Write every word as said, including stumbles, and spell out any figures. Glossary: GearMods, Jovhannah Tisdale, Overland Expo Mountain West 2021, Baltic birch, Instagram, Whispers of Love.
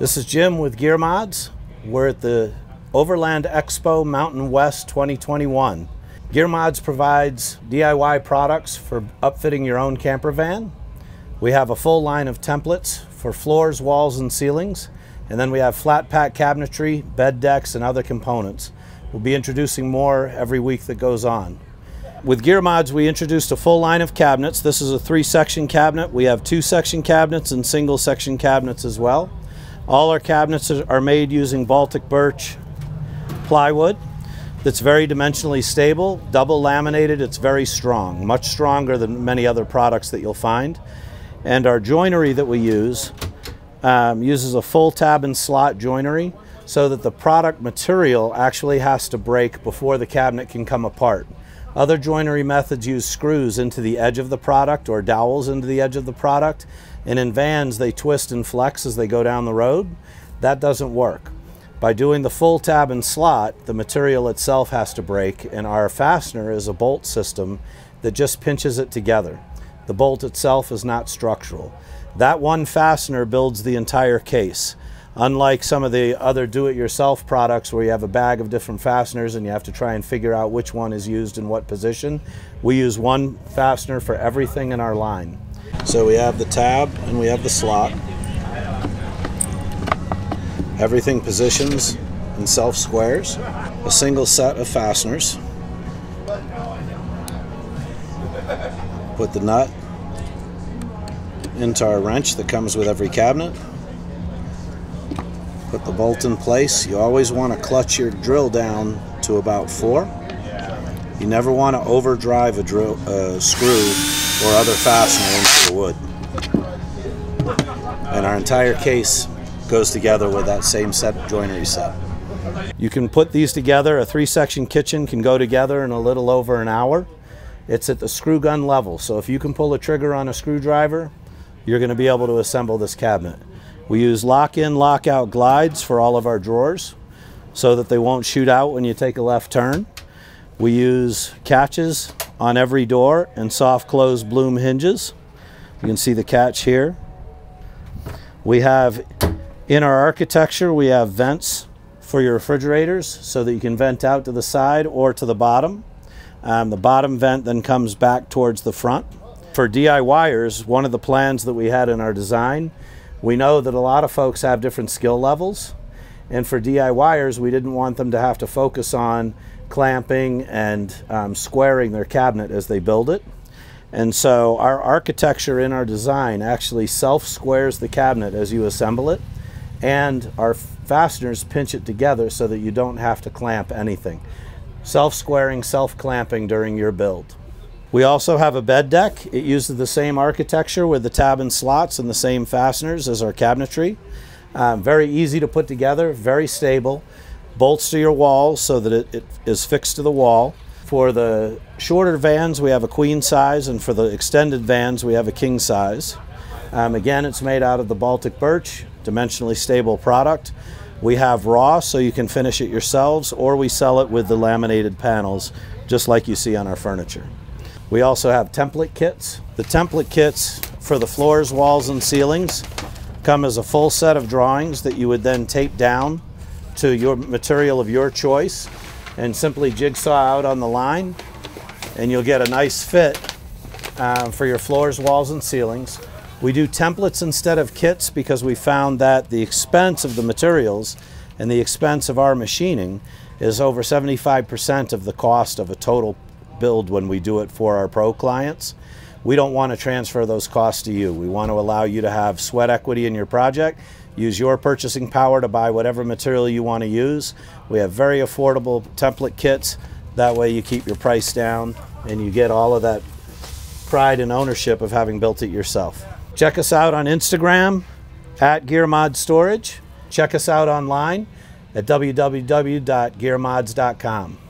This is Jim with GearMods. We're at the Overland Expo Mountain West twenty twenty-one. GearMods provides D I Y products for upfitting your own camper van. We have a full line of templates for floors, walls, and ceilings. And then we have flat pack cabinetry, bed decks, and other components. We'll be introducing more every week that goes on. With GearMods, we introduced a full line of cabinets. This is a three-section cabinet. We have two-section cabinets and single-section cabinets as well. All our cabinets are made using Baltic birch plywood that's very dimensionally stable, double laminated. It's very strong, much stronger than many other products that you'll find. And our joinery that we use um, uses a full tab and slot joinery so that the product material actually has to break before the cabinet can come apart. Other joinery methods use screws into the edge of the product or dowels into the edge of the product, and in vans they twist and flex as they go down the road. That doesn't work. By doing the full tab and slot, the material itself has to break, and our fastener is a bolt system that just pinches it together. The bolt itself is not structural. That one fastener builds the entire case. Unlike some of the other do-it-yourself products where you have a bag of different fasteners and you have to try and figure out which one is used in what position, we use one fastener for everything in our line. So we have the tab and we have the slot. Everything positions and self-squares. A single set of fasteners. Put the nut into our wrench that comes with every cabinet. Put the bolt in place. You always want to clutch your drill down to about four. You never want to overdrive a drill, uh, screw or other fastener into the wood. And our entire case goes together with that same set joinery set. You can put these together. A three-section kitchen can go together in a little over an hour. It's at the screw gun level, so if you can pull a trigger on a screwdriver, you're going to be able to assemble this cabinet. We use lock-in, lock-out glides for all of our drawers so that they won't shoot out when you take a left turn. We use catches on every door and soft close bloom hinges. You can see the catch here. We have, in our architecture, we have vents for your refrigerators so that you can vent out to the side or to the bottom. Um, the bottom vent then comes back towards the front. For DIYers, one of the plans that we had in our design, we know that a lot of folks have different skill levels, and for DIYers, we didn't want them to have to focus on clamping and um, squaring their cabinet as they build it. And so our architecture in our design actually self-squares the cabinet as you assemble it, and our fasteners pinch it together so that you don't have to clamp anything. Self-squaring, self-clamping during your build. We also have a bed deck. It uses the same architecture with the tab and slots and the same fasteners as our cabinetry. Um, very easy to put together, very stable. Bolts to your walls so that it, it is fixed to the wall. For the shorter vans, we have a queen size, and for the extended vans, we have a king size. Um, again, it's made out of the Baltic birch, dimensionally stable product. We have raw, so you can finish it yourselves, or we sell it with the laminated panels, just like you see on our furniture. We also have template kits. The template kits for the floors, walls, and ceilings come as a full set of drawings that you would then tape down to your material of your choice and simply jigsaw out on the line, and you'll get a nice fit uh, for your floors, walls, and ceilings. We do templates instead of kits because we found that the expense of the materials and the expense of our machining is over seventy-five percent of the cost of a total build when we do it for our pro clients. We don't want to transfer those costs to you. We want to allow you to have sweat equity in your project, use your purchasing power to buy whatever material you want to use. We have very affordable template kits. That way you keep your price down and you get all of that pride and ownership of having built it yourself. Check us out on Instagram at GearMod Storage. Check us out online at w w w dot gearmods dot com.